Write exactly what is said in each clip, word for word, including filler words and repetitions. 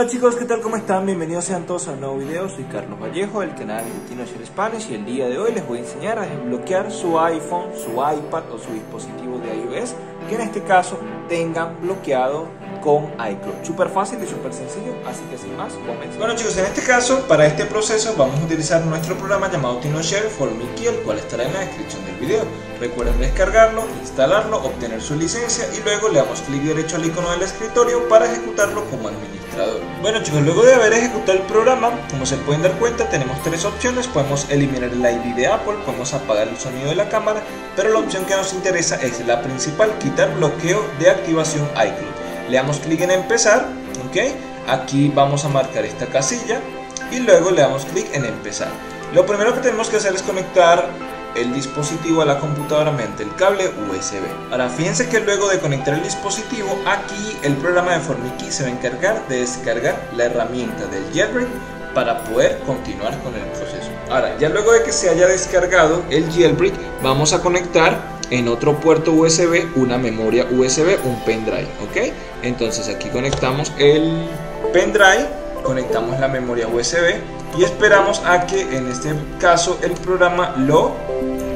Hola chicos, ¿qué tal? ¿Cómo están? Bienvenidos sean todos a un nuevo video. Soy Carlos Vallejo del canal Tenorshare Spanish y el día de hoy les voy a enseñar a desbloquear su iPhone, su iPad o su dispositivo de iOS que en este caso tengan bloqueado con iCloud. Súper fácil y súper sencillo, así que sin más, comencemos. Bueno chicos, en este caso, para este proceso vamos a utilizar nuestro programa llamado Tenorshare cuatro MeKey, el cual estará en la descripción del video. Recuerden descargarlo, instalarlo, obtener su licencia y luego le damos clic derecho al icono del escritorio para ejecutarlo como administrador. Bueno chicos, luego de haber ejecutado el programa, como se pueden dar cuenta, tenemos tres opciones. Podemos eliminar el I D de Apple, podemos apagar el sonido de la cámara, pero la opción que nos interesa es la principal, quitar bloqueo de activación iCloud. Le damos clic en empezar, ¿okay? Aquí vamos a marcar esta casilla y luego le damos clic en empezar. Lo primero que tenemos que hacer es conectar el dispositivo a la computadora mediante el cable U S B. Ahora fíjense que luego de conectar el dispositivo, aquí el programa de cuatro MeKey se va a encargar de descargar la herramienta del Jailbreak para poder continuar con el proceso. Ahora, ya luego de que se haya descargado el Jailbreak, vamos a conectar en otro puerto U S B una memoria U S B, un pendrive, ¿ok? Entonces aquí conectamos el pendrive, conectamos la memoria U S B y esperamos a que en este caso el programa lo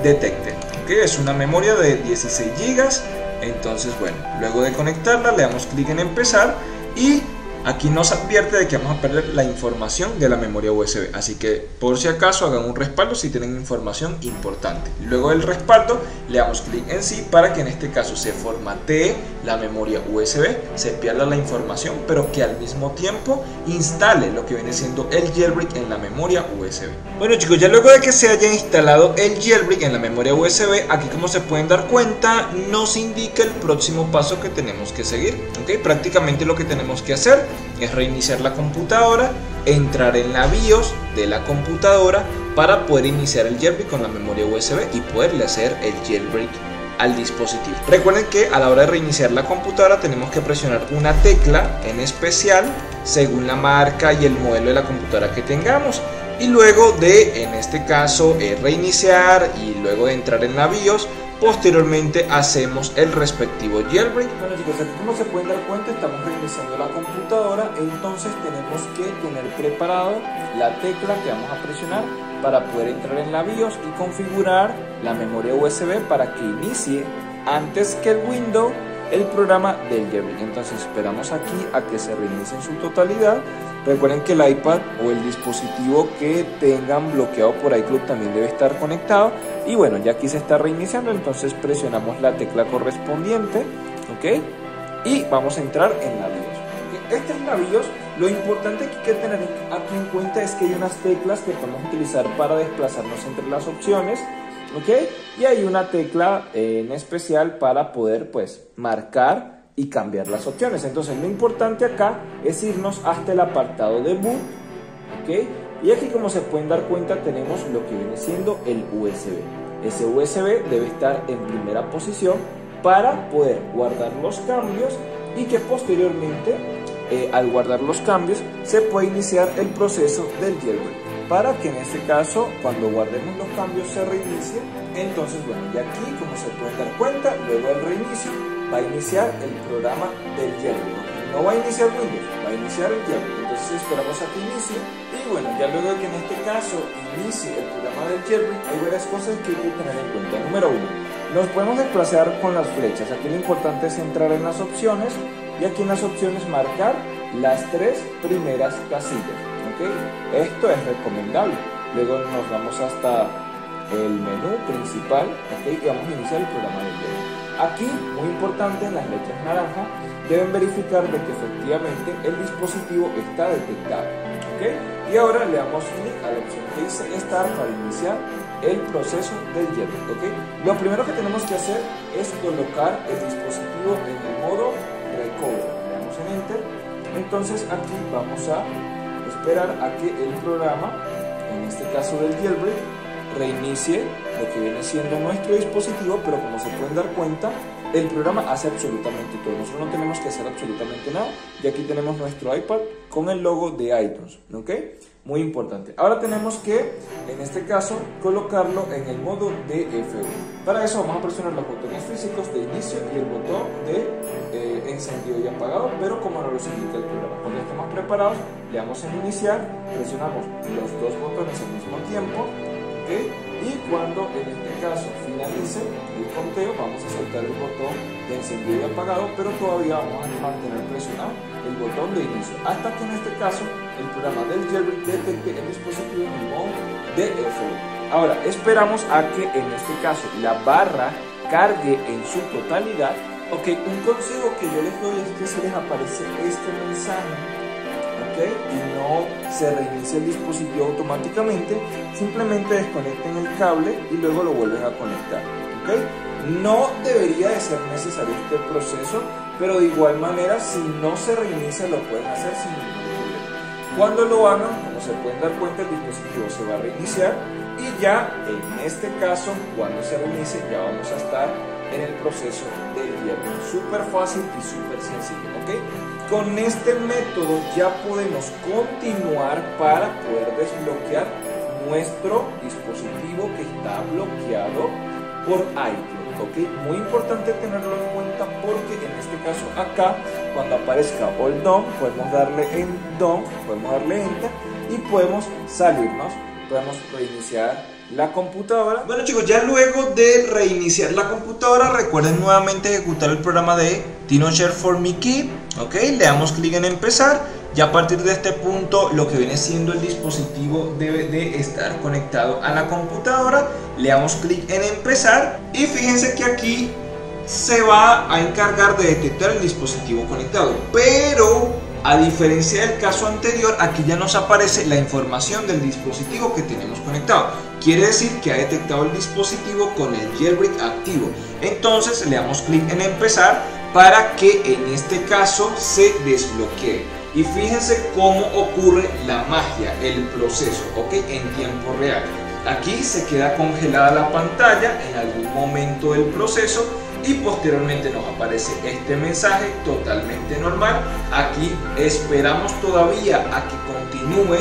detecte, ¿ok? Es una memoria de dieciséis gigas, entonces bueno, luego de conectarla le damos clic en empezar y aquí nos advierte de que vamos a perder la información de la memoria U S B, así que por si acaso hagan un respaldo si tienen información importante. Luego del respaldo le damos clic en sí para que en este caso se formatee la memoria U S B, se pierda la información, pero que al mismo tiempo instale lo que viene siendo el Jailbreak en la memoria U S B. Bueno chicos, ya luego de que se haya instalado el Jailbreak en la memoria U S B, aquí como se pueden dar cuenta nos indica el próximo paso que tenemos que seguir, ¿okay? Prácticamente lo que tenemos que hacer es reiniciar la computadora, entrar en la BIOS de la computadora para poder iniciar el jailbreak con la memoria U S B y poderle hacer el jailbreak al dispositivo. Recuerden que a la hora de reiniciar la computadora tenemos que presionar una tecla en especial según la marca y el modelo de la computadora que tengamos y luego de, en este caso, reiniciar y luego de entrar en la BIOS, posteriormente hacemos el respectivo jailbreak. Bueno chicos, aquí como se pueden dar cuenta estamos reiniciando la computadora, entonces tenemos que tener preparado la tecla que vamos a presionar para poder entrar en la BIOS y configurar la memoria U S B para que inicie antes que el Windows el programa del jailbreak. Entonces esperamos aquí a que se reinicie en su totalidad. Recuerden que el iPad o el dispositivo que tengan bloqueado por iCloud también debe estar conectado. Y bueno, ya aquí se está reiniciando, entonces presionamos la tecla correspondiente, ¿ok? Y vamos a entrar en la BIOS. ¿Okay? Esta es la BIOS. Lo importante que hay que tener aquí en cuenta es que hay unas teclas que podemos utilizar para desplazarnos entre las opciones, ¿ok? Y hay una tecla eh, en especial para poder, pues, marcar y cambiar las opciones. Entonces lo importante acá es irnos hasta el apartado de boot, ¿okay? Y aquí como se pueden dar cuenta tenemos lo que viene siendo el U S B. Ese U S B debe estar en primera posición para poder guardar los cambios y que posteriormente eh, al guardar los cambios se puede iniciar el proceso del jailbreak para que en este caso cuando guardemos los cambios se reinicie. Entonces bueno, y aquí como se pueden dar cuenta luego del reinicio va a iniciar el programa del jailbreak. No va a iniciar Windows, va a iniciar el jailbreak. Entonces esperamos a que inicie. Y bueno, ya luego que en este caso inicie el programa del jailbreak, hay varias cosas que hay que tener en cuenta. Número uno, nos podemos desplazar con las flechas. Aquí lo importante es entrar en las opciones y aquí en las opciones marcar las tres primeras casillas, ¿okay? Esto es recomendable. Luego nos vamos hasta el menú principal, ¿okay? Y vamos a iniciar el programa del jailbreak. Aquí, muy importante, en las letras naranjas deben verificar de que efectivamente el dispositivo está detectado, ¿okay? Y ahora le damos clic a la opción que dice Start para iniciar el proceso del jailbreak, ¿okay? Lo primero que tenemos que hacer es colocar el dispositivo en el modo Recovery. Le damos en Enter. Entonces aquí vamos a esperar a que el programa, en este caso del jailbreak, reinicie lo que viene siendo nuestro dispositivo, pero como se pueden dar cuenta, el programa hace absolutamente todo. Nosotros no tenemos que hacer absolutamente nada y aquí tenemos nuestro iPad con el logo de iTunes, ¿ok? muy importante. Ahora tenemos que, en este caso, colocarlo en el modo de F uno. Para eso vamos a presionar los botones físicos de inicio y el botón de eh, encendido y apagado, pero como no lo solicita el programa. Cuando estemos preparados, le damos en iniciar, presionamos los dos botones al mismo tiempo, ¿okay? Y cuando en este caso finalice el conteo, vamos a soltar el botón de encendido y apagado, pero todavía vamos a mantener presionado el botón de inicio, hasta que en este caso el programa del jailbreak detecte el dispositivo en el modo de F uno. Ahora esperamos a que en este caso la barra cargue en su totalidad. Ok, un consejo que yo les doy es que si les aparece este mensaje, ok, y no se reinicia el dispositivo automáticamente, simplemente desconecten el cable y luego lo vuelven a conectar, ok. No debería de ser necesario este proceso, pero de igual manera si no se reinicia lo pueden hacer sin ningún problema. Cuando lo hagan, como se pueden dar cuenta, el dispositivo se va a reiniciar y ya en este caso cuando se reinicie ya vamos a estar en el proceso de jailbreak. Súper fácil y súper sencillo, ¿ok? Con este método ya podemos continuar para poder desbloquear nuestro dispositivo que está bloqueado por iCloud. Ok, muy importante tenerlo en cuenta porque en este caso acá cuando aparezca All Done podemos darle en Done, podemos darle Enter y podemos salirnos, podemos reiniciar la computadora. Bueno chicos, ya luego de reiniciar la computadora recuerden nuevamente ejecutar el programa de Tenorshare four MeKey. Ok, le damos clic en empezar. Ya a partir de este punto lo que viene siendo el dispositivo debe de estar conectado a la computadora. Le damos clic en empezar y fíjense que aquí se va a encargar de detectar el dispositivo conectado. Pero a diferencia del caso anterior, aquí ya nos aparece la información del dispositivo que tenemos conectado. Quiere decir que ha detectado el dispositivo con el jailbreak activo. Entonces le damos clic en empezar para que en este caso se desbloquee. Y fíjense cómo ocurre la magia, el proceso, ok, en tiempo real. Aquí se queda congelada la pantalla en algún momento del proceso y posteriormente nos aparece este mensaje totalmente normal. Aquí esperamos todavía a que continúe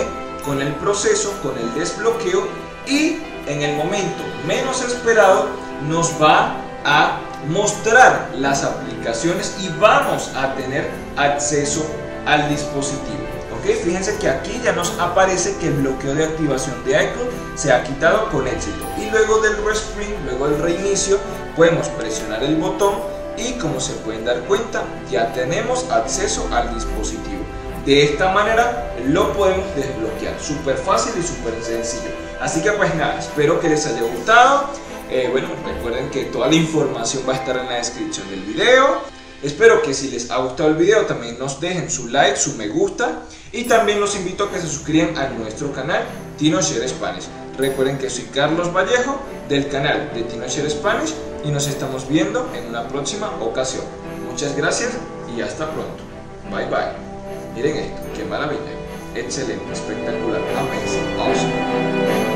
con el proceso, con el desbloqueo y en el momento menos esperado nos va a mostrar las aplicaciones y vamos a tener acceso al dispositivo, ok. Fíjense que aquí ya nos aparece que el bloqueo de activación de iCloud se ha quitado con éxito y luego del resprint, luego del reinicio podemos presionar el botón y como se pueden dar cuenta ya tenemos acceso al dispositivo. De esta manera lo podemos desbloquear, súper fácil y súper sencillo. Así que pues nada, espero que les haya gustado. eh, bueno, recuerden que toda la información va a estar en la descripción del video. Espero que si les ha gustado el video también nos dejen su like, su me gusta y también los invito a que se suscriban a nuestro canal Tenorshare Spanish. Recuerden que soy Carlos Vallejo del canal de Tenorshare Spanish y nos estamos viendo en una próxima ocasión. Muchas gracias y hasta pronto. Bye bye. Miren esto, qué maravilla. Excelente, espectacular, amazing, awesome.